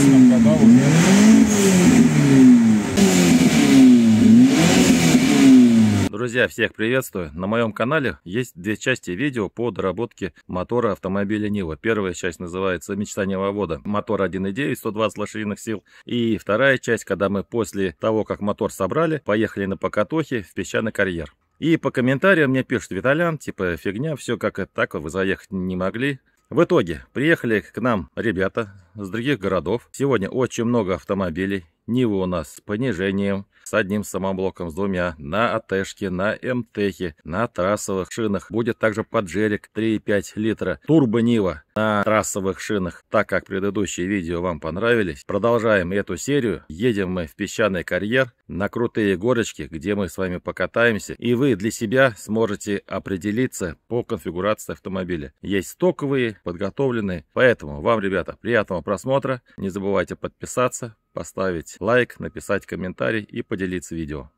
классно, когда уже... Друзья, всех приветствую! На моем канале есть две части видео по доработке мотора автомобиля Нива. Первая часть называется «Мечта Нивовода». Мотор 1.9, 120 лошадиных сил. И вторая часть, когда мы после того, как мотор собрали, поехали на покатухе в песчаный карьер. И по комментариям мне пишет Виталян, типа фигня, все как это так, вы заехать не могли. В итоге приехали к нам ребята с других городов. Сегодня очень много автомобилей. Нива у нас с понижением, с одним самоблоком, с двумя, на АТшке, на МТхе, на трассовых шинах. Будет также Паджерик 3,5 литра, Турбо-Нива на трассовых шинах. Так как предыдущие видео вам понравились, продолжаем эту серию. Едем мы в песчаный карьер, на крутые горочки, где мы с вами покатаемся. И вы для себя сможете определиться по конфигурации автомобиля. Есть стоковые, подготовленные. Поэтому вам, ребята, приятного просмотра. Не забывайте подписаться, поставить лайк, написать комментарий и поделиться видео.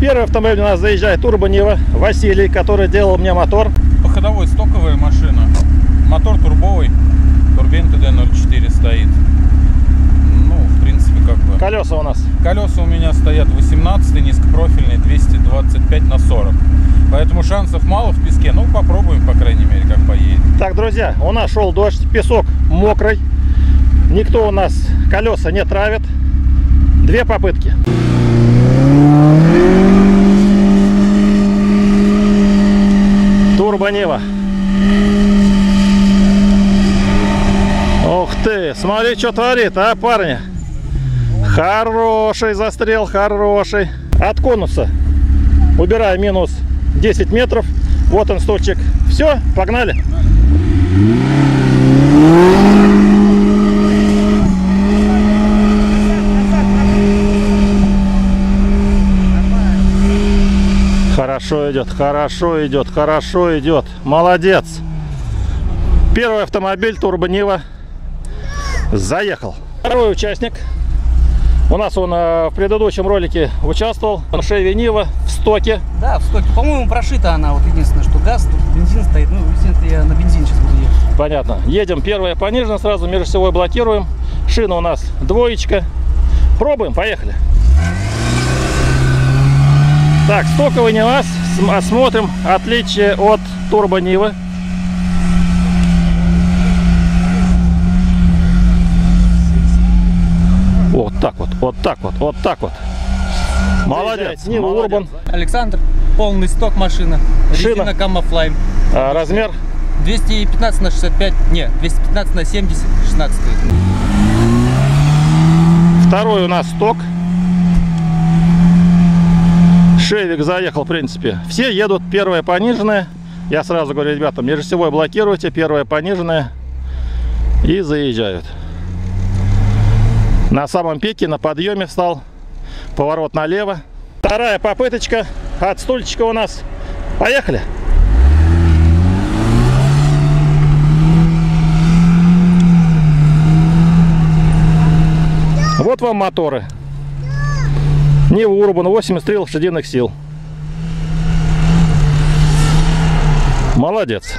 Первый автомобиль у нас заезжает Турбо-Нива, Василий, который делал мне мотор. Походовой стоковая машина, мотор турбовый, турбин ТД-04 стоит. Ну, в принципе, как бы... Колеса у нас? Колеса у меня стоят 18-й, низкопрофильный, 225 на 40. Поэтому шансов мало в песке, ну попробуем, по крайней мере, как поедет. Так, друзья, у нас шел дождь, песок мокрый. Никто у нас колеса не травит. Две попытки. Турбо-Нива. Ух ты, смотри, что творит, а, парни. Хороший застрел, хороший. От конуса убираю минус 10 метров. Вот он, стульчик. Все, погнали. Хорошо идет, хорошо идет, хорошо идет. Молодец. Первый автомобиль Турбо-Нива заехал. Второй участник. У нас он в предыдущем ролике участвовал. Шеви-Нива в стоке. Да, в стоке. По-моему, прошита она. Вот единственное, что газ, тут бензин стоит. Ну, я на бензин сейчас буду ехать. Понятно. Едем первая понижена, сразу межосевой блокируем. Шина у нас двоечка. Пробуем, поехали. Так, стоковый не лаз, осмотрим отличие от Турбо-Нивы. Вот так вот, вот так вот, вот так вот. Молодец, Нива Урбан. Александр, полный сток машина. Шина Кама Флайм. А размер? 215 на 65, не, 215 на 70, 16. Второй у нас сток. Шевик заехал, в принципе. Все едут, первая пониженная. Я сразу говорю, ребята, межосевой блокируйте, первая пониженная. И заезжают. На самом пике, на подъеме встал. Поворот налево. Вторая попыточка от стульчика у нас. Поехали. Вот вам моторы. Нива Урбан 83 лошадиных сил. Молодец.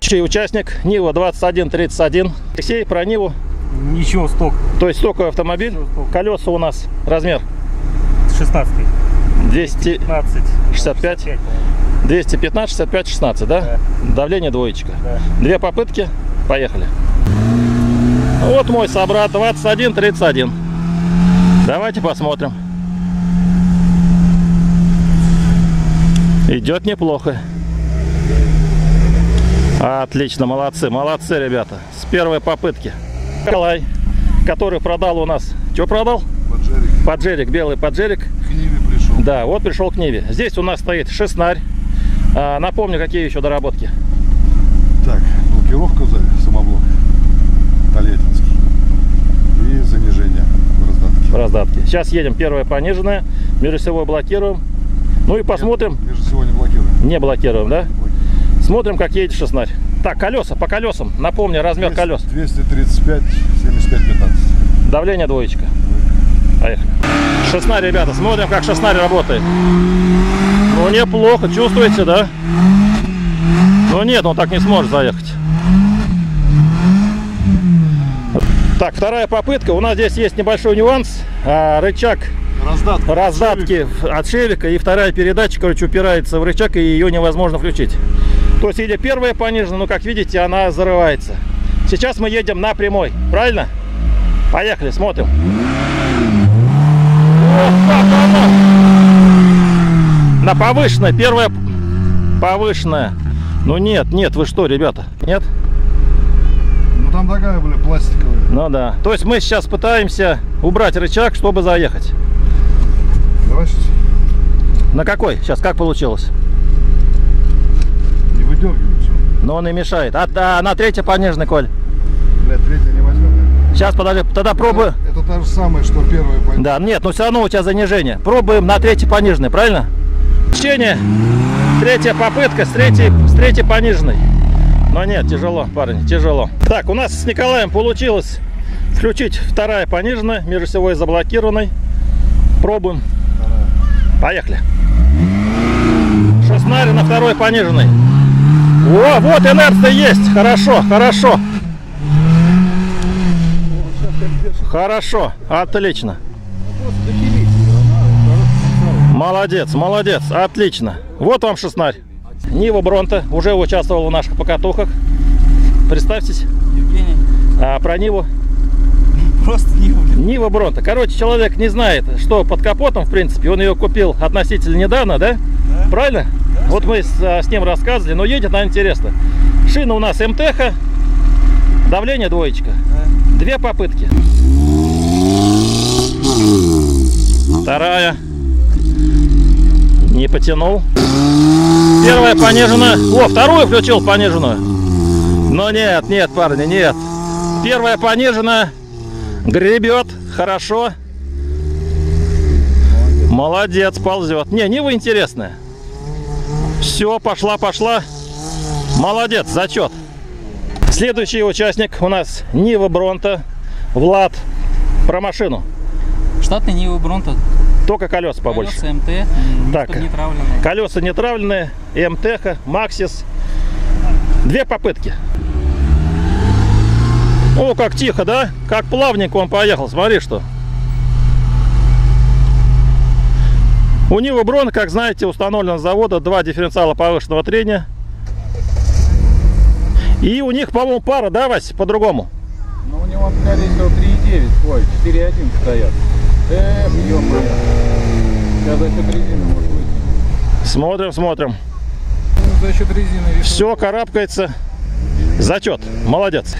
Чей участник? Нива 2131. Алексей, про Ниву? Ничего, сток. То есть стоковый автомобиль. Сток. Колеса у нас размер? 16. 215. 65. 215, 65, 16, да? Да. Давление двоечка. Да. Две попытки. Поехали. Вот мой собрат 2131. Давайте посмотрим. Идет неплохо. Отлично, молодцы, молодцы, ребята. С первой попытки. Николай, который продал у нас... Что продал? Паджерик. Паджерик, белый Паджерик. К Ниве пришел. Да, вот пришел к Ниве. Здесь у нас стоит шестнарь. Напомню, какие еще доработки. Так, блокировка сзади, самоблок. Тольяттинский. И занижение. В раздатке. Сейчас едем, первая пониженная, межосевой блокируем. Ну и посмотрим. Межосевой не блокируем. Не блокируем, да? Блокируем. Смотрим, как едет шестнарь. Так, колеса, по колесам. Напомню, размер 200, колес. 235, 75, 15. Давление двоечка. Поехали. Шестнарь, ребята, смотрим, как шестнарь работает. Ну, неплохо, чувствуете, да? Ну, нет, он так не сможет заехать. Так, вторая попытка. У нас здесь есть небольшой нюанс. Рычаг раздатки от Шевика, и вторая передача, короче, упирается в рычаг, и ее невозможно включить. То есть или первая понижена, но, как видите, она зарывается. Сейчас мы едем на прямой, правильно? Поехали, смотрим. На повышенной, первая повышенная. Ну нет, нет, вы что, ребята? Нет? Ну там такая были пластиковые. Ну да. То есть мы сейчас пытаемся убрать рычаг, чтобы заехать. Давай сейчас. На какой? Сейчас как получилось? Не выдергивается. Но он и мешает. А на третьей пониженной, Коль? Блядь, третья не возьмет. Сейчас, подожди, тогда пробуем. Это та же самая, что первая пониженная. Да, нет, но все равно у тебя занижение. Пробуем на третьей пониженной, правильно? Течение. Третья попытка с третьей пониженной. Но нет, тяжело, парни, тяжело. Так, у нас с Николаем получилось включить вторая пониженная, межосевой заблокированной. Пробуем. Поехали. Шестнарь на второй пониженной. О, вот инерция есть. Хорошо, хорошо. Хорошо, отлично. Молодец, молодец, отлично. Вот вам шестнарь. Нива Бронто уже участвовал в наших покатухах. Представьтесь. Евгений. А про Ниву? Просто Нива. Нива Бронто. Короче, человек не знает, что под капотом, в принципе. Он ее купил относительно недавно, да? Да. Правильно? Да, вот мы с ним рассказывали, но едет она интересно. Шина у нас МТХ. Давление двоечка. Да. Две попытки. Вторая. Не потянул. Первая пониженная. О, вторую включил пониженную. Но нет, нет, парни, нет. Первая пониженная. Гребет. Хорошо. Молодец, ползет. Не, Нива интересная. Все, пошла, пошла. Молодец, зачет. Следующий участник у нас Нива Бронто. Влад. Про машину. Штатный Нива Бронто. Только колеса побольше. Колеса МТ, так, нетравленные. Колеса нетравленные, МТХ, Максис. Две попытки. О, как тихо, да? Как плавненько он поехал, смотри что. У Нивы Бронто, как знаете, установлено с завода два дифференциала повышенного трения. И у них, по-моему, пара, да, Вась, по-другому? Ну, у него, скорее всего, 3,9, ой, 4,1 стоят. Сейчас за счет резины может быть. Смотрим, смотрим. Ну, за счет резины. Все, карабкается. Зачет. Молодец.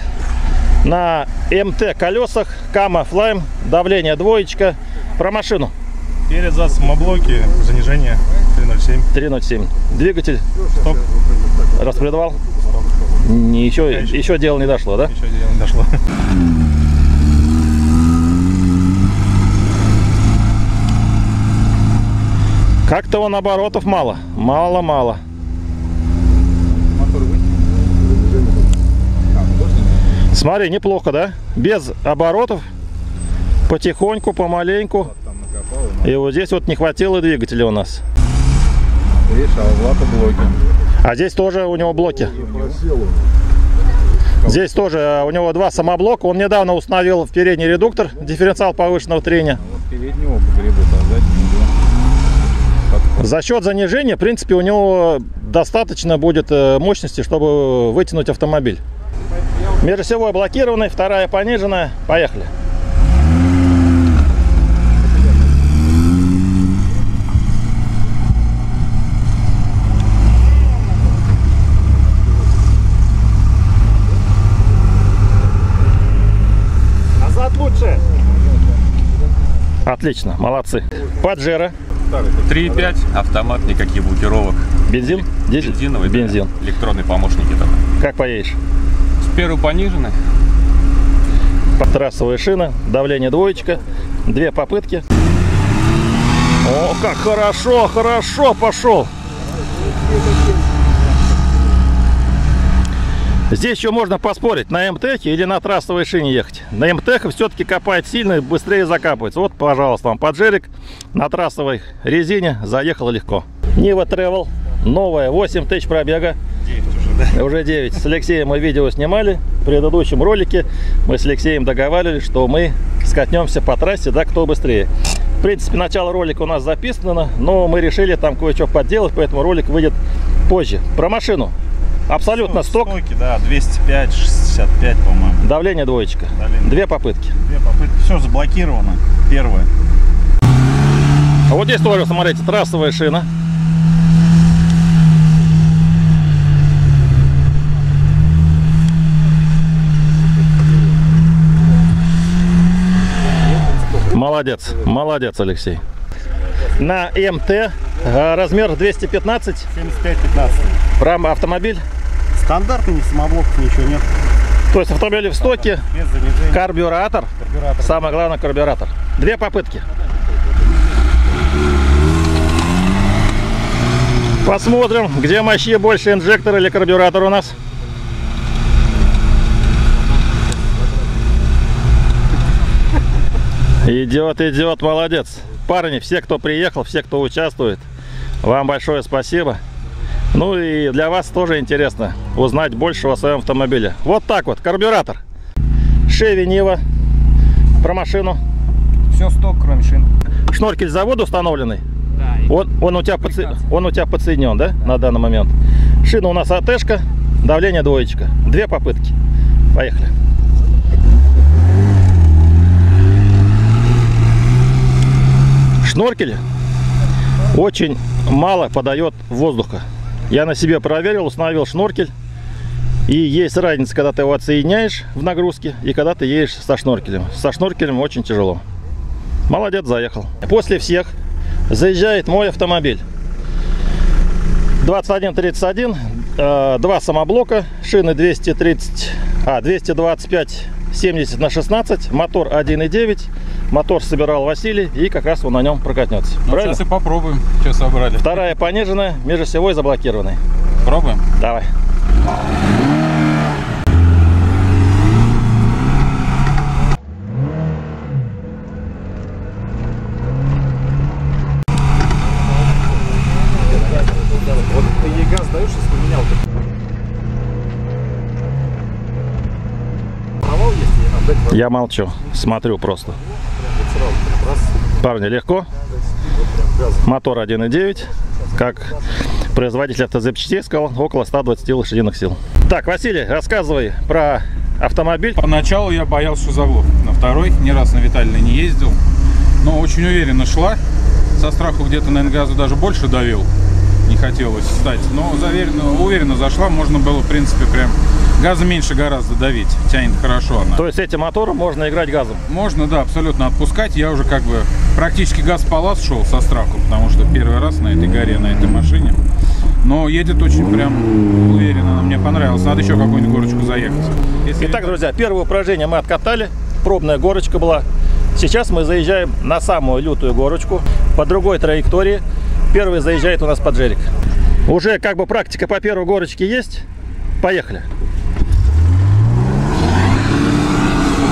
На МТ колесах. Кама Флайм. Давление двоечка. Про машину. Перед зад самоблоки. Занижение 3.07. 3.07. Двигатель. Стоп. Распредвал. Стоп. Еще дело не дошло, да? Еще дело не дошло. Как-то он оборотов мало. Мало-мало. Смотри, неплохо, да? Без оборотов. Потихоньку, помаленьку. И вот здесь вот не хватило двигателя у нас. А здесь тоже у него блоки. Здесь тоже у него два самоблока. Он недавно установил в передний редуктор дифференциал повышенного трения. За счет занижения, в принципе, у него достаточно будет мощности, чтобы вытянуть автомобиль. Межосевой блокированный, вторая пониженная. Поехали. Назад лучше. Отлично, молодцы. Паджеро. 3,5, автомат, никаких блокировок. Бензин? Дизель? Бензиновый, бензин. Да, электронные помощники там. Как поедешь? С первой пониженной. Трассовая шина, давление двоечка, две попытки. О, как хорошо, хорошо пошел. Здесь еще можно поспорить, на МТХе или на трассовой шине ехать. На МТХе все-таки копает сильно и быстрее закапывается. Вот, пожалуйста, вам Паджерик на трассовой резине заехал легко. Нива Travel, новая, 8000 пробега. 9 уже. да. Уже 9. С Алексеем мы видео снимали. В предыдущем ролике мы с Алексеем договаривались, что мы скатнемся по трассе, да, кто быстрее. В принципе, начало ролика у нас записано, но мы решили там кое-что подделать, поэтому ролик выйдет позже. Про машину. Абсолютно ну, сток. Стойки, да, 205, 65, по-моему. Давление двоечка. Давление. Две попытки. Две попытки. Все заблокировано. Первое. А вот здесь тоже, смотрите, трассовая шина. Молодец, молодец, Алексей. На МТ размер 215. 75-15. Прям автомобиль? Стандартный, ни самоблоков, ничего нет. То есть автомобиль в стоке, карбюратор, самое главное карбюратор. Две попытки. Посмотрим, где мощи больше, инжектор или карбюратор у нас. Идет, идет, молодец. Парни, все, кто приехал, все, кто участвует, вам большое спасибо. Ну и для вас тоже интересно узнать больше о своем автомобиле. Вот так вот, карбюратор. Шеви-Нива. Про машину. Все сток, кроме шин. Шноркель завода установленный? Да. Он у тебя подсоединен, да, да, на данный момент? Шина у нас АТ-шка, давление двоечка. Две попытки. Поехали. Шноркель очень мало подает воздуха. Я на себе проверил, установил шноркель. И есть разница, когда ты его отсоединяешь в нагрузке и когда ты едешь со шноркелем. Со шноркелем очень тяжело. Молодец, заехал. После всех заезжает мой автомобиль. 2131, два самоблока, шины 225. 70/16, мотор 1.9, мотор собирал Василий, и как раз он на нем прокатнется. Ну, правильно? Сейчас и попробуем, что собрали. Вторая пониженная, межосевой заблокированный. Пробуем? Давай. Вот ты ей газ даешь, если поменял. Я молчу, смотрю просто. Парни, легко. Мотор 1.9, как производитель автозапчастей сказал, около 120 лошадиных сил. Так, Василий, рассказывай про автомобиль. Поначалу я боялся заглох. На второй, ни раз на Виталий не ездил, но очень уверенно шла. Со страху где-то, наверное, газу даже больше давил. Не хотелось встать, но уверенно зашла. Можно было, в принципе, прям... Газа меньше гораздо давить, тянет хорошо она. То есть этим мотором можно играть газом? Можно, да, абсолютно отпускать. Я уже как бы практически газ по лаз шел со страхом, потому что первый раз на этой горе, на этой машине. Но едет очень прям уверенно, она мне понравилась. Надо еще какую-нибудь горочку заехать. Если... Итак, друзья, первое упражнение мы откатали, пробная горочка была. Сейчас мы заезжаем на самую лютую горочку по другой траектории. Первый заезжает у нас Паджерик. Уже как бы практика по первой горочке есть. Поехали.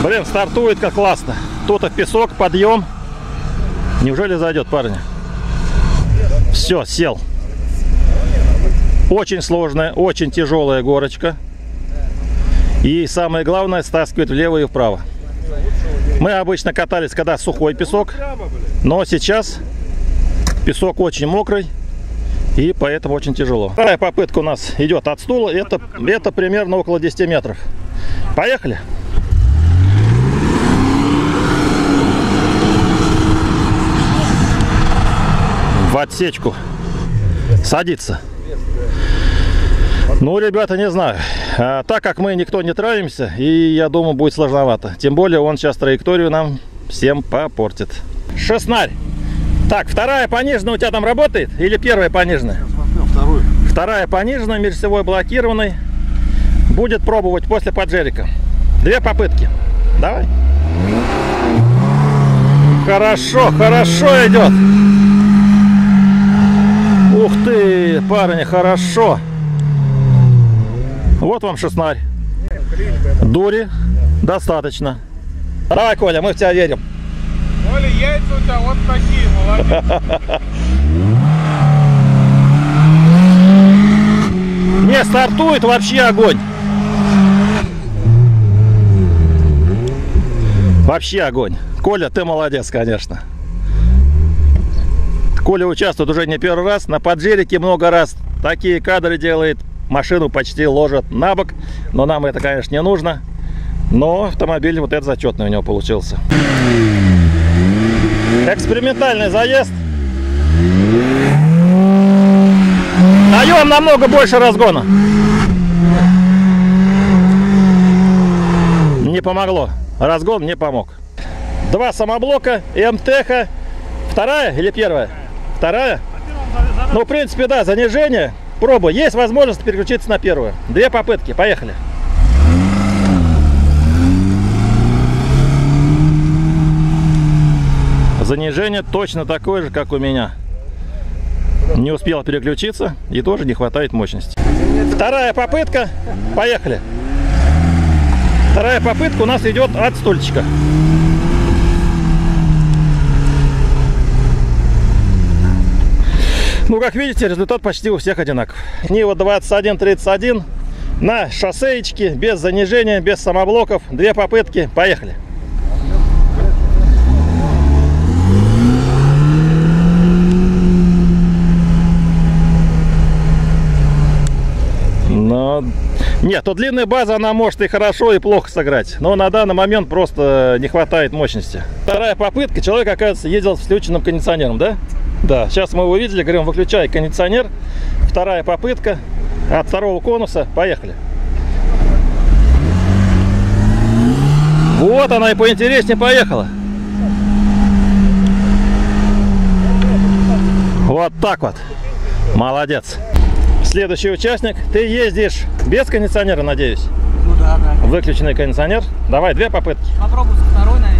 Блин, стартует как классно. Тут-то песок, подъем. Неужели зайдет, парни? Все, сел. Очень сложная, очень тяжелая горочка. И самое главное, стаскивает влево и вправо. Мы обычно катались, когда сухой песок. Но сейчас песок очень мокрый. И поэтому очень тяжело. Вторая попытка у нас идет от стула. Это примерно около 10 метров. Поехали. В отсечку садится. Ну, ребята, не знаю. Так как мы никто не травимся, и я думаю, будет сложновато. Тем более он сейчас траекторию нам всем попортит. Шеснарь. Так, вторая пониженная у тебя там работает? Или первая пониженная? Вторую. Вторая пониженная, межосевой блокированный. Будет пробовать после Паджерика. Две попытки. Давай. Хорошо, хорошо идет. Ух ты, парни, хорошо. Вот вам шеснарь. Дури достаточно. Давай, Коля, мы в тебя верим. Коля, яйца у тебя вот такие, молодец. Не, стартует вообще огонь. Вообще огонь. Коля, ты молодец, конечно. Коля участвует уже не первый раз. На Паджерике много раз такие кадры делает. Машину почти ложат на бок. Но нам это, конечно, не нужно. Но автомобиль вот этот зачетный у него получился. Экспериментальный заезд. Даем намного больше разгона. Не помогло. Разгон не помог. Два самоблока, МТХ. Вторая или первая? Вторая? Ну, в принципе, да, занижение. Пробу. Есть возможность переключиться на первую. Две попытки. Поехали. Занижение точно такое же, как у меня. Не успел переключиться и тоже не хватает мощности. Вторая попытка. Поехали. Вторая попытка у нас идет от стульчика. Ну, как видите, результат почти у всех одинаков. Нива 2131 на шоссеечке, без занижения, без самоблоков. Две попытки. Поехали. Но... Нет, то длинная база, она может и хорошо, и плохо сыграть. Но на данный момент просто не хватает мощности. Вторая попытка. Человек, оказывается, ездил с включенным кондиционером, да? Да, сейчас мы его увидели, говорим, выключай кондиционер. Вторая попытка от второго конуса. Поехали. Вот она и поинтереснее поехала. Вот так вот. Молодец. Следующий участник. Ты ездишь без кондиционера, надеюсь? Ну да, да. Выключенный кондиционер. Давай, две попытки. Попробуй со второй, наверное.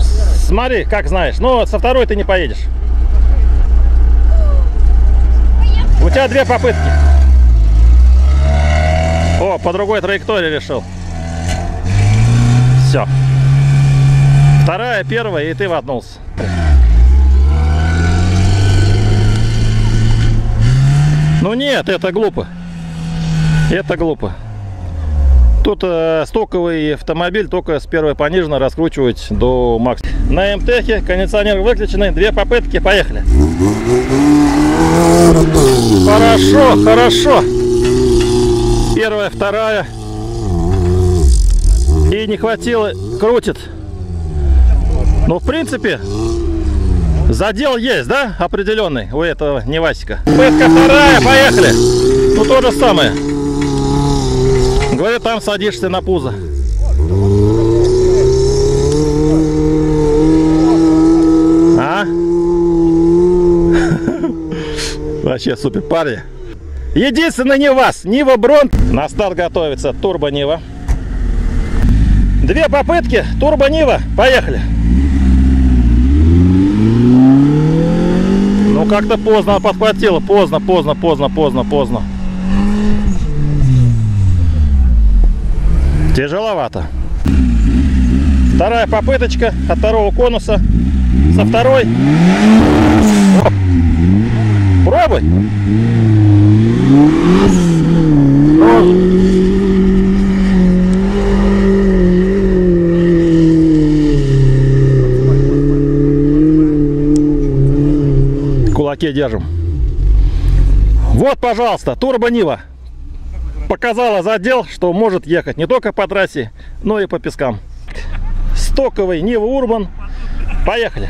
Смотри, как знаешь. Но со второй ты не поедешь. Поехали. У тебя две попытки. О, по другой траектории решил. Все. Вторая, первая, и ты воткнулся. Ну нет, это глупо. Это глупо. Тут стоковый автомобиль только с первой пониженной раскручивать до максимума. На МТХе кондиционер выключенный. Две попытки. Поехали. Хорошо, хорошо. Первая, вторая. И не хватило. Крутит. Ну, в принципе, задел есть, да? Определенный у этого Невасика. Попытка вторая. Поехали. Ну, то же самое. Говорю, там садишься на пузо. А? Вообще супер, парни. Единственное не вас. Нива Бронто. На старт готовится Турбо-Нива. Две попытки. Турбо-Нива. Поехали. Ну как-то поздно подхватила. Поздно. Тяжеловато. Вторая попыточка от второго конуса. Со второй. Пробуй. Кулаки держим. Вот, пожалуйста, Турбо-Нива. Показала задел, что может ехать не только по трассе, но и по пескам. Стоковый Нива Урбан. Поехали.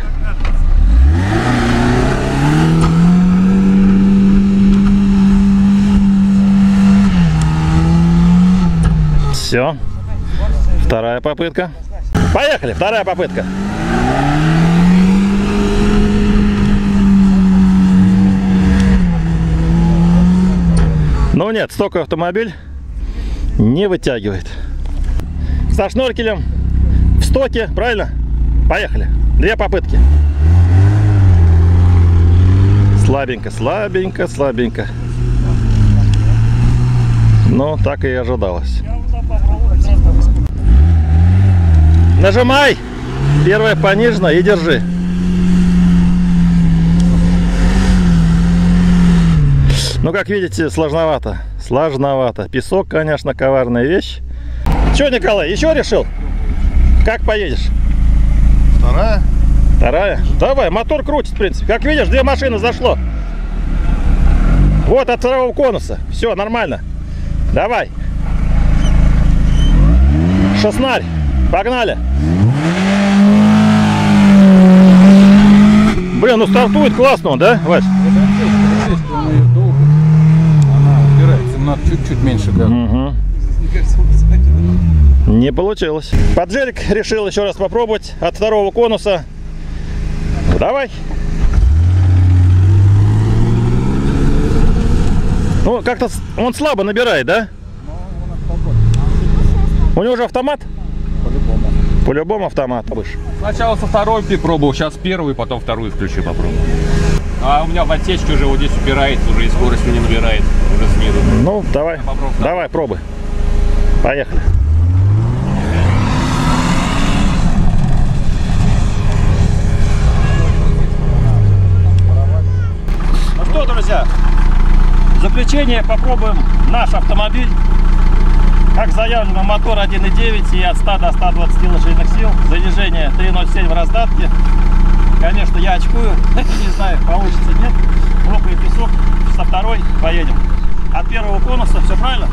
Все. Вторая попытка. Поехали. Вторая попытка. Ну нет, стоковый автомобиль не вытягивает. Со шноркелем в стоке, правильно? Поехали. Две попытки. Слабенько. Ну, так и ожидалось. Нажимай! Первая понижена и держи. Но, как видите, сложновато. Сложновато. Песок, конечно, коварная вещь. Че, Николай, еще решил? Как поедешь? Вторая. Вторая? Давай, мотор крутит, в принципе. Как видишь, две машины зашло. Вот от второго конуса. Все, нормально. Давай. Шестнарь. Погнали. Блин, ну стартует классно он, да, Вась? Она убирается, надо чуть-чуть меньше. Угу. Не получилось. Паджерик решил еще раз попробовать от второго конуса. Давай. Ну, как-то он слабо набирает, да? У него уже автомат? По-любому. По-любому автомат выше. Сначала со второй пробовал, сейчас первый, потом вторую включу, попробую. А у меня в отсечке уже вот здесь убирает, уже и скорость не набирает, уже снизу. Ну, давай, давай, пробуй. Поехали. Ну что, друзья, в заключение попробуем наш автомобиль. Как заявлено, мотор 1.9 и от 100 до 120 лошадиных сил. Занижение 3.07 в раздатке. Конечно, я очкую. Не знаю, получится, нет. Лопает песок. Со второй поедем. От первого конуса все правильно?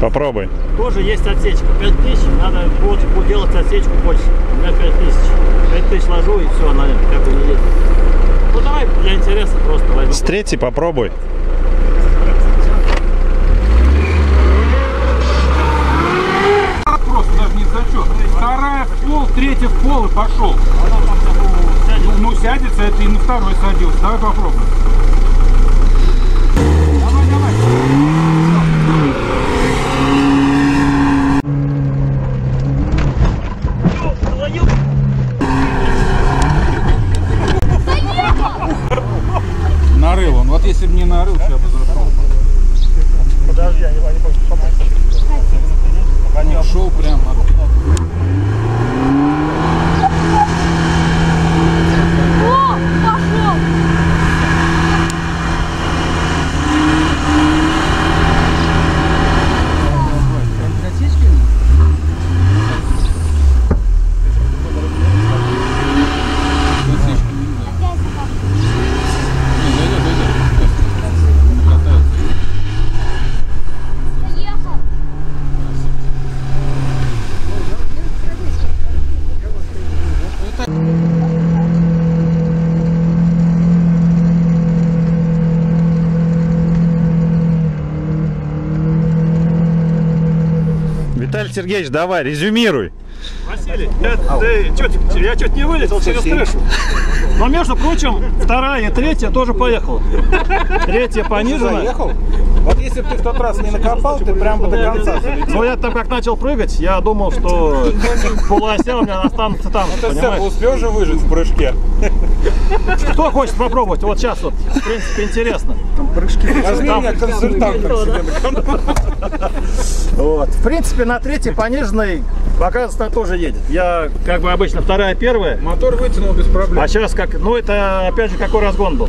Попробуй. Тоже есть отсечка. 5000. Надо делать отсечку больше. У меня 5000. 5000 ложу и все, она как бы не едет. Ну давай для интереса просто возьмем. С третьей попробуй. Просто даже не зачет. Вторая в пол, третья в пол и пошел. Ну сядется, это и на второй садился. Давай попробуем. Давай, давай. Нарыл он. Вот если бы не нарыл, да? Я бы зарыл. Подожди, они помочь. Ушел прям. О, пошел! Сергеевич, давай, резюмируй. Василий, я чуть не вылетел через крышу. Но, между прочим, вторая и третья тоже поехала. Третья понижена. Вот если бы ты в тот раз не накопал, ты прям бы до конца. Ну, я там как начал прыгать, я думал, что полуося у меня останутся там. Ну, ты успел же выжить в прыжке. Кто хочет попробовать? Вот сейчас вот, в принципе, интересно. Там прыжки. Вот. В принципе, на третьей пониженной, оказывается, она тоже едет. Я, как бы обычно, вторая, первая. Мотор вытянул без проблем. А сейчас как? Ну, это, опять же, какой разгон был?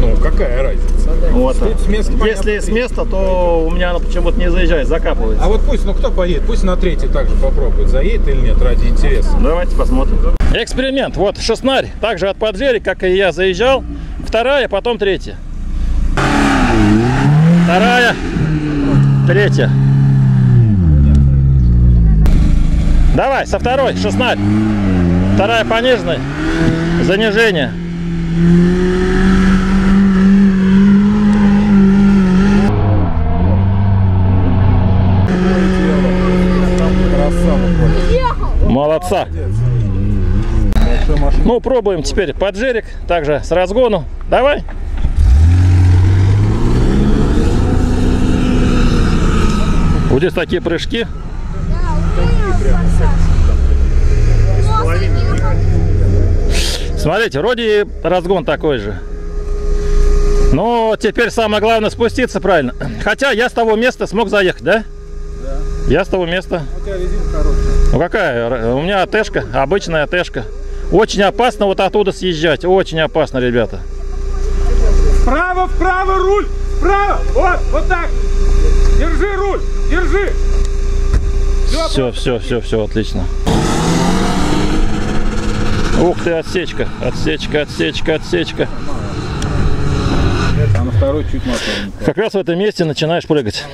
Ну, какая разница? Да. Вот. Если с места, то у меня она почему-то не заезжает, закапывается. А вот пусть, ну кто поедет, пусть на третий также попробует, заедет или нет, ради интереса. Давайте посмотрим. Эксперимент, вот шестнарь, также от Паджерик, как и я, заезжал. Вторая, потом третья. Вторая, третья. Давай, со второй, шестнарь. Вторая пониженная, занижение. Молодца. Ну, пробуем теперь Паджерик, также с разгону. Давай. Вот здесь такие прыжки. Смотрите, вроде разгон такой же. Но теперь самое главное спуститься правильно. Хотя я с того места смог заехать, да? Да. Я с того места. У тебя резина хорошая. Ну какая? У меня ТЭшка, обычная ТЭшка. Очень опасно вот оттуда съезжать. Очень опасно, ребята. Вправо, вправо, руль! Вправо! Вот, вот так! Держи руль! Держи! Все, все, все, все, отлично. Ух ты, отсечка, отсечка, отсечка, отсечка. А на второй чуть мотор. Как раз в этом месте начинаешь прыгать.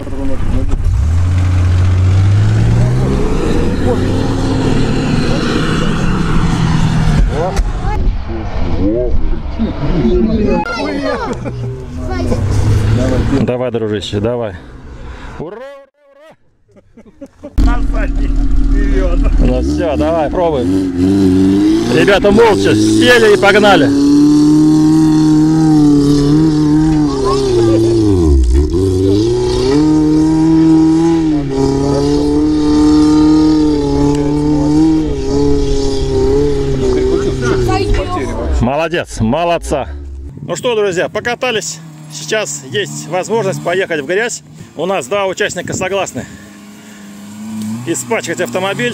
Давай, дружище, давай. Ура, ура, ура. Ну все, давай, пробуем. Ребята молча сели и погнали. Молодец, молодца. Ну что, друзья, покатались. Сейчас есть возможность поехать в грязь. У нас два участника согласны испачкать автомобиль.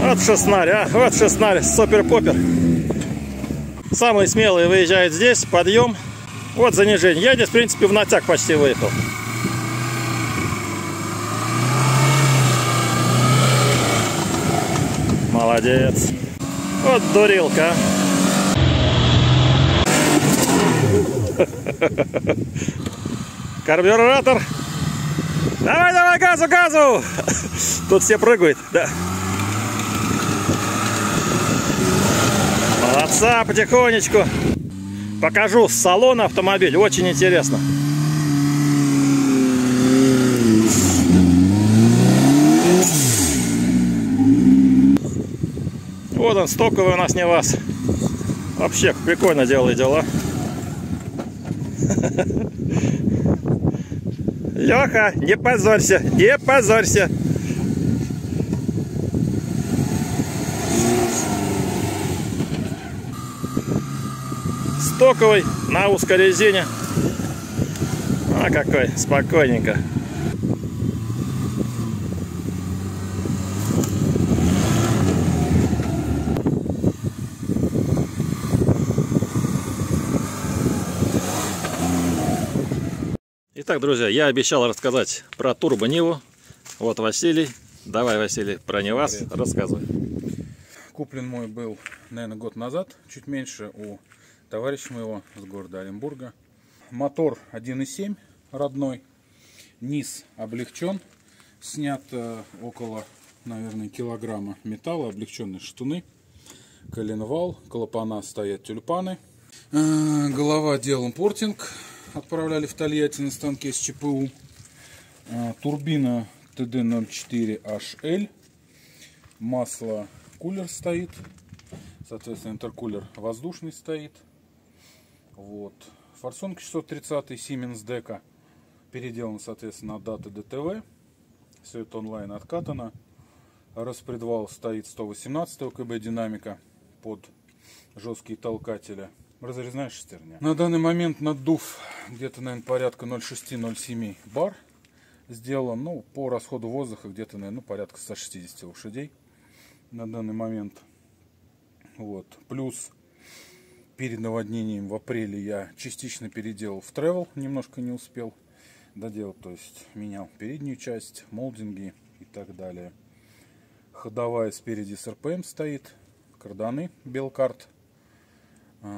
Вот шестнарь, а, вот шестнарь, супер-попер. Самые смелые выезжают здесь, подъем. Вот занижение. Я здесь, в принципе, в натяг почти выехал. Молодец. Вот дурилка. Карбюратор. Давай, давай, газу, газу. Тут все прыгают, да. Молодца, потихонечку. Покажу с салона автомобиль, очень интересно. Вот он, стоковый у нас не вас. Вообще прикольно делает дела. Леха, не позорься, не позорься. Стоковый на узкой резине. А какой, спокойненько. Итак, друзья, я обещал рассказать про Турбо-Ниву. Вот Василий. Давай, Василий, про Нивас рассказывай. Куплен мой был, наверное, год назад, чуть меньше, у товарища моего с города Оренбурга. Мотор 1.7 родной. Низ облегчен. Снят около, наверное, килограмма металла, облегченные штуны. Коленвал, клапана стоят тюльпаны. Голова делом портинг. Отправляли в Тольятти на станке с ЧПУ. Турбина ТД-04 HL. Масло кулер стоит. Соответственно, интеркулер воздушный стоит. Вот. Форсунка 630 Siemens дека. Переделана, соответственно, на ТД-ТВ. Все это онлайн откатано. Распредвал стоит 118 КБ динамика под жесткие толкатели. Разрезная шестерня. На данный момент наддув где-то, наверное, порядка 0,6-0,7 бар сделан. Ну, по расходу воздуха где-то, наверное, ну, порядка 160 лошадей на данный момент. Вот. Плюс перед наводнением в апреле я частично переделал в Travel, немножко не успел доделать, то есть менял переднюю часть, молдинги и так далее. Ходовая спереди с РПМ стоит, карданы Белкарт,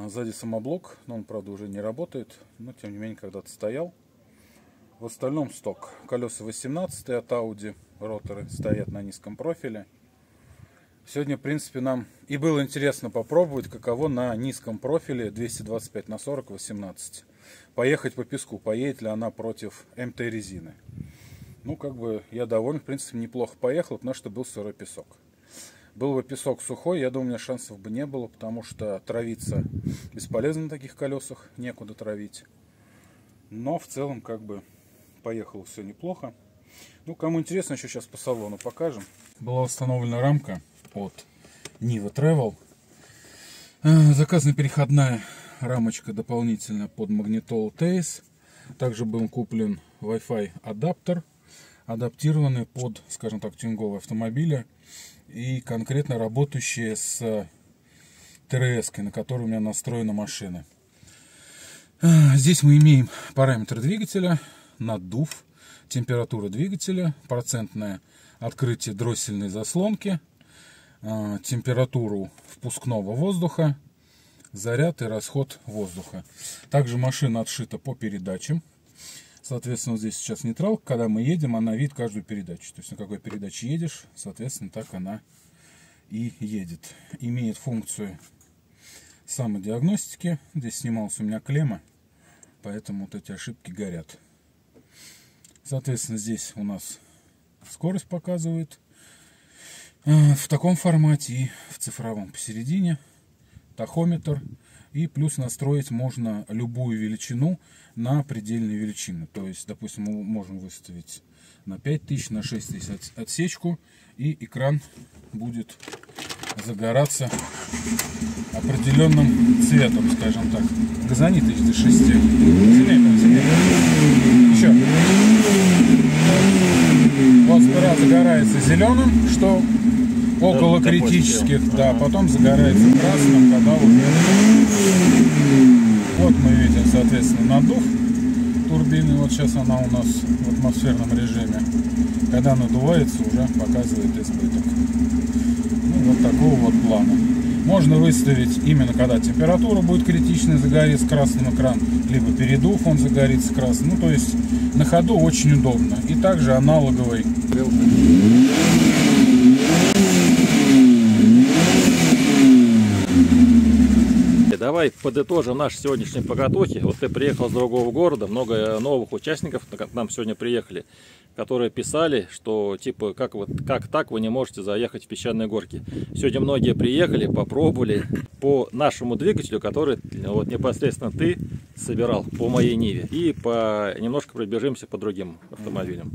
сзади самоблок, но он, правда, уже не работает, но тем не менее когда-то стоял. В остальном сток. Колеса 18 от Audi, роторы стоят на низком профиле. Сегодня, в принципе, нам и было интересно попробовать, каково на низком профиле 225 на 40 18. Поехать по песку, поедет ли она против МТ-резины. Ну, как бы, я доволен, в принципе, неплохо поехал, потому что был сырой песок. Был бы песок сухой, я думаю, у меня шансов бы не было, потому что травиться бесполезно на таких колесах, некуда травить. Но в целом, как бы, поехало все неплохо. Ну, кому интересно, еще сейчас по салону покажем. Была установлена рамка от Нива Travel, заказана переходная рамочка дополнительно под магнитолу Tейс. Также был куплен Wi-Fi адаптер, адаптированный под, скажем так, тюнговые автомобили и конкретно работающие с ТРС, на которой у меня настроена машина. Здесь мы имеем параметры двигателя, наддув, температура двигателя, процентное открытие дроссельной заслонки, температуру впускного воздуха, заряд и расход воздуха. Также машина отшита по передачам. Соответственно, здесь сейчас нейтралка. Когда мы едем, она видит каждую передачу. То есть на какой передаче едешь, соответственно, так она и едет. Имеет функцию самодиагностики. Здесь снималась у меня клемма, поэтому вот эти ошибки горят. Соответственно, здесь у нас скорость показывает. В таком формате и в цифровом посередине тахометр, и плюс настроить можно любую величину на предельные величины. То есть, допустим, мы можем выставить на 5000, на 6000 отсечку, и экран будет загораться определенным цветом, скажем так. Газонит до 6. Еще. Вот сперва загорается зеленым, что около критических, да, потом загорается красным, когда уже... Вот мы видим, соответственно, наддув турбины. Вот сейчас она у нас в атмосферном режиме. Когда надувается, уже показывает избыток. Ну, вот такого вот плана. Можно выставить именно когда температура будет критичной, загорится красным экран, либо передув, он загорится красным. Ну, то есть на ходу очень удобно. И также аналоговый. Давай подытожим наши сегодняшние покатухи. Вот ты приехал с другого города, много новых участников к нам сегодня приехали, которые писали, что типа как так вы не можете заехать в песчаные горки. Сегодня многие приехали, попробовали по нашему двигателю, который вот непосредственно ты собирал по моей Ниве, и немножко пробежимся по другим автомобилям.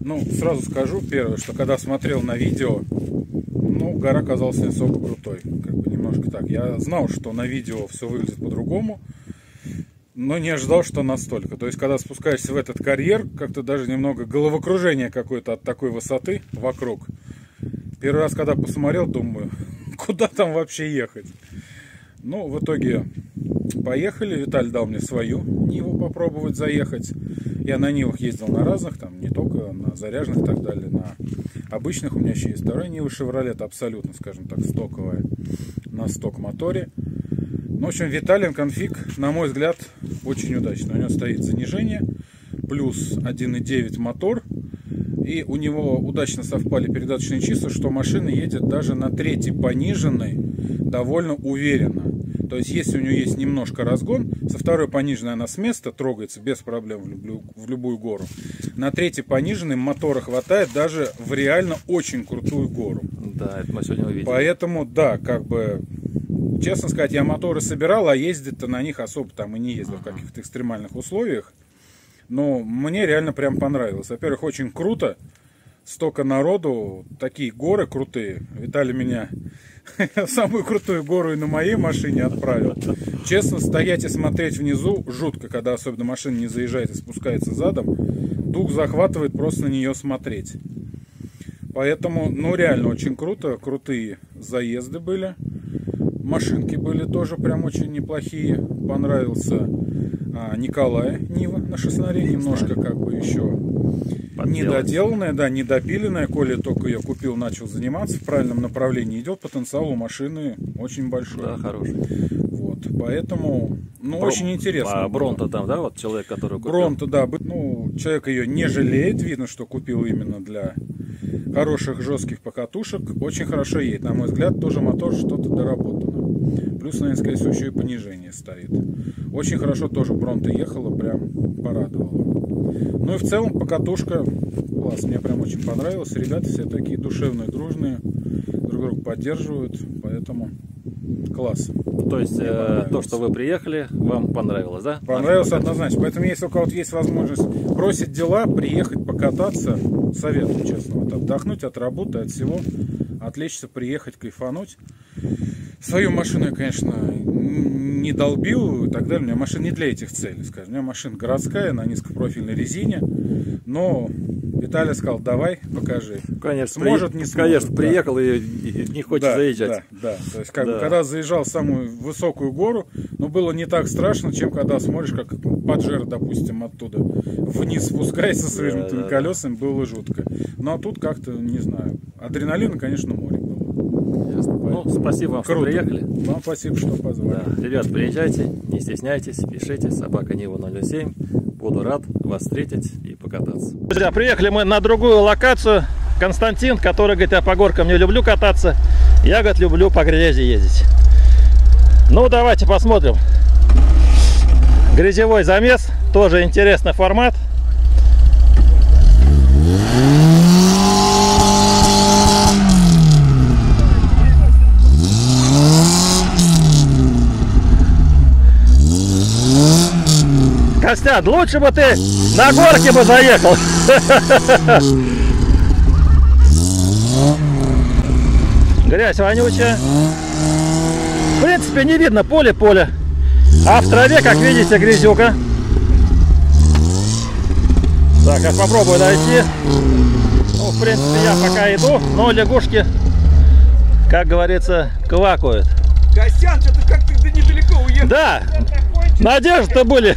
Ну, сразу скажу первое, что когда смотрел на видео, ну, гора оказалась не особо крутой, как бы немножко так. Я знал, что на видео все выглядит по-другому, но не ожидал, что настолько. То есть, когда спускаешься в этот карьер, как-то даже немного головокружение какое-то от такой высоты вокруг. Первый раз, когда посмотрел, думаю, куда там вообще ехать? Ну, в итоге поехали. Виталий дал мне свою Ниву попробовать заехать. Я на Нивах ездил на разных, там не только на заряженных и так далее, на обычных. У меня еще есть вторая Нива Chevrolet, абсолютно, скажем так, стоковая, на сток-моторе. Ну, в общем, Виталин конфиг, на мой взгляд, очень удачный. У него стоит занижение, плюс 1.9 мотор, и у него удачно совпали передаточные числа, что машина едет даже на третий пониженной довольно уверенно. То есть, если у нее есть немножко разгон, со второй пониженной она с места трогается без проблем в любую гору. На третьей пониженной мотора хватает даже в реально очень крутую гору. Да, это мы сегодня увидели. Поэтому, да, как бы, честно сказать, я моторы собирал, а ездить-то на них особо там и не ездил в каких-то экстремальных условиях. Но мне реально прям понравилось. Во-первых, очень круто. Столько народу, такие горы крутые. Виталий меня самую крутую гору и на моей машине отправил. Честно, стоять и смотреть внизу жутко, когда особенно машина не заезжает и спускается задом. Дух захватывает просто на нее смотреть. Поэтому, ну, реально очень круто. Крутые заезды были. Машинки были тоже прям очень неплохие. Понравился Николая Нива на шеснаре. Немножко как бы еще недоделанная, да, недопиленная. Коля только ее купил, начал заниматься. В правильном направлении идет. Потенциал у машины очень большой. Да, хороший. Вот, поэтому, ну, очень интересно. А Бронто там, да, вот человек, который купил? Бронто, да. Ну, человек ее не жалеет. Видно, что купил именно для хороших жестких покатушек. Очень хорошо едет. На мой взгляд, тоже мотор что-то доработано. Плюс, наверное, скорее всего, еще и понижение стоит. Очень хорошо тоже Бронто ехала, прям порадовала. Ну и в целом покатушка класс. Мне прям очень понравилось. Ребята все такие душевные, дружные. Друг друга поддерживают. Поэтому класс. То есть то, что вы приехали, вам понравилось, да? Понравилось однозначно. Поэтому если у кого-то есть возможность бросить дела, приехать, покататься, советую, честно, вот отдохнуть от работы, от всего, отвлечься, приехать, кайфануть. Свою машину я, конечно, не долбил и так далее. У меня машина не для этих целей, скажем. У меня машина городская, на низкопрофильной резине, но Виталий сказал, давай, покажи. Конечно, сможет, не сможет, конечно, да. Приехал и не хочет, да, заезжать. Да, да. То есть, как, да, бы, когда заезжал в самую высокую гору, ну, было не так страшно, чем когда смотришь, как Паджеро, допустим, оттуда вниз спускается с выжатыми, да, колесами, было жутко. Ну, а тут как-то, не знаю, адреналина, конечно, море было. Ясно. Ну, спасибо вам, круто, что приехали. Вам спасибо, что позвали. Да. Ребят, приезжайте, не стесняйтесь, пишите. Собака Нива 07. Буду рад вас встретить и покататься. Друзья, приехали мы на другую локацию. Константин, который говорит, я по горкам не люблю кататься. Я, говорит, люблю по грязи ездить. Ну, давайте посмотрим. Грязевой замес. Тоже интересный формат. Костян, лучше бы ты на горке бы заехал. Грязь вонючая. В принципе, не видно поле-поле. А в траве, как видите, грязюка. Так, я попробую дойти. Ну, в принципе, я пока иду, но лягушки, как говорится, квакают. Костян, что-то как-то недалеко уехал. Да, надежды-то были.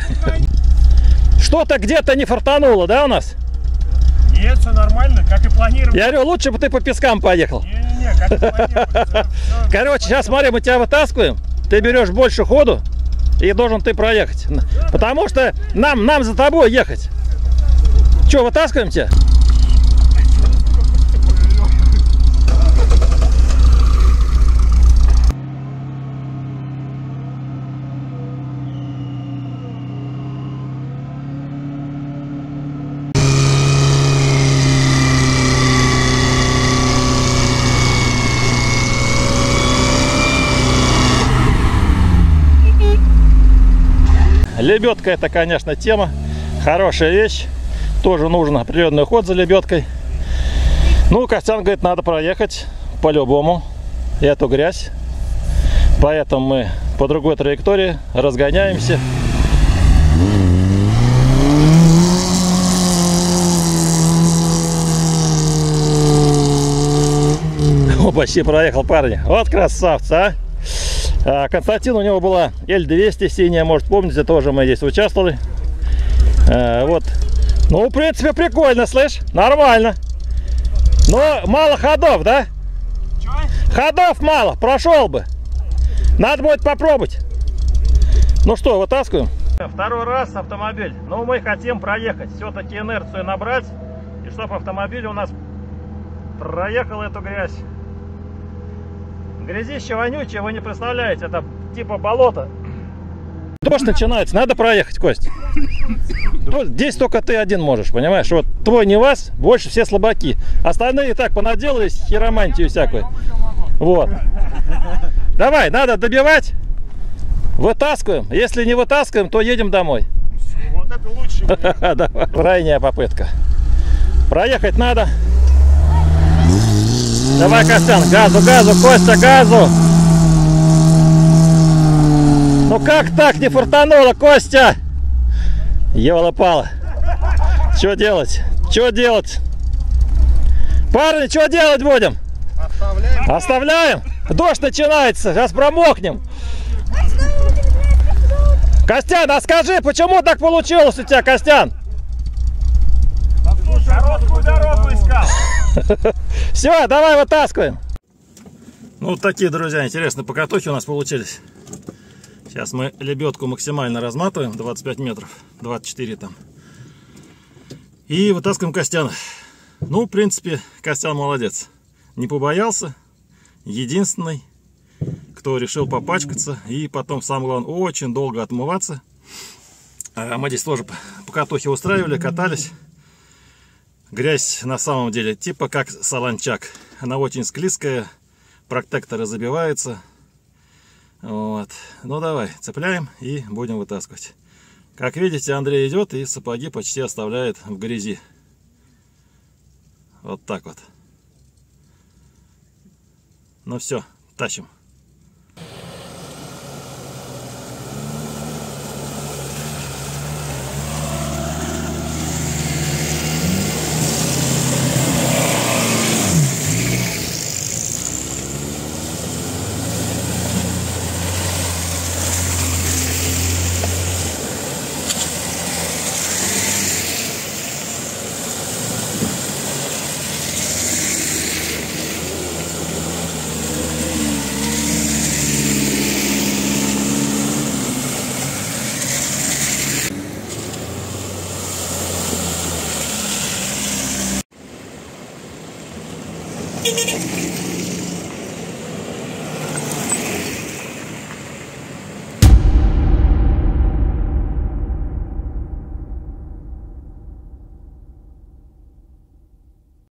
Что-то где-то не фартануло, да, у нас? Нет, все нормально, как и планировали. Я говорю, лучше бы ты по пескам поехал. Не-не-не, как и планировали. Короче, сейчас смотри, мы тебя вытаскиваем, ты берешь больше ходу и должен ты проехать. Потому что нам за тобой ехать. Че, вытаскиваем тебя? Лебедка — это, конечно, тема. Хорошая вещь. Тоже нужен определенный уход за лебедкой. Ну, Костян говорит, надо проехать по-любому эту грязь. Поэтому мы по другой траектории разгоняемся. О, почти проехал, парни. Вот красавцы, а! Константин, у него была L200 синяя, может, помните, тоже мы здесь участвовали. Вот. Ну, в принципе, прикольно, слышь, нормально. Но мало ходов, да? Ходов мало, прошел бы. Надо будет попробовать. Ну что, вытаскиваем? Второй раз автомобиль. Ну, мы хотим проехать, все-таки инерцию набрать. И чтобы автомобиль у нас проехал эту грязь. Грязище вонючее, вы не представляете, это типа болото. Дождь начинается, надо проехать, Кость. Здесь только ты один можешь, понимаешь? Вот твой не вас, больше все слабаки. Остальные и так понаделались хиромантию всякую. Вот. Давай, надо добивать. Вытаскиваем. Если не вытаскиваем, то едем домой. Вот это лучше. Крайняя попытка. Проехать надо. Давай, Костян, газу, газу, Костя, газу! Ну как так не фартануло, Костя? Ёлопало. Что делать? Что делать? Парни, что делать будем? Оставляем? Оставляем? Дождь начинается, сейчас промокнем. Костян, а скажи, почему так получилось у тебя, Костян? Короткую дорогу искал. Все, давай вытаскиваем. Ну вот такие, друзья, интересные покатухи у нас получились. Сейчас мы лебедку максимально разматываем, 25 метров, 24 там. И вытаскиваем Костяна. Ну, в принципе, Костян молодец. Не побоялся. Единственный, кто решил попачкаться. И потом, самое главное, очень долго отмываться. А мы здесь тоже покатухи устраивали, катались. Грязь на самом деле типа как солончак. Она очень склизкая, протекторы забиваются. Вот. Ну давай, цепляем и будем вытаскивать. Как видите, Андрей идет и сапоги почти оставляет в грязи. Вот так вот. Ну все, тащим. Thank you.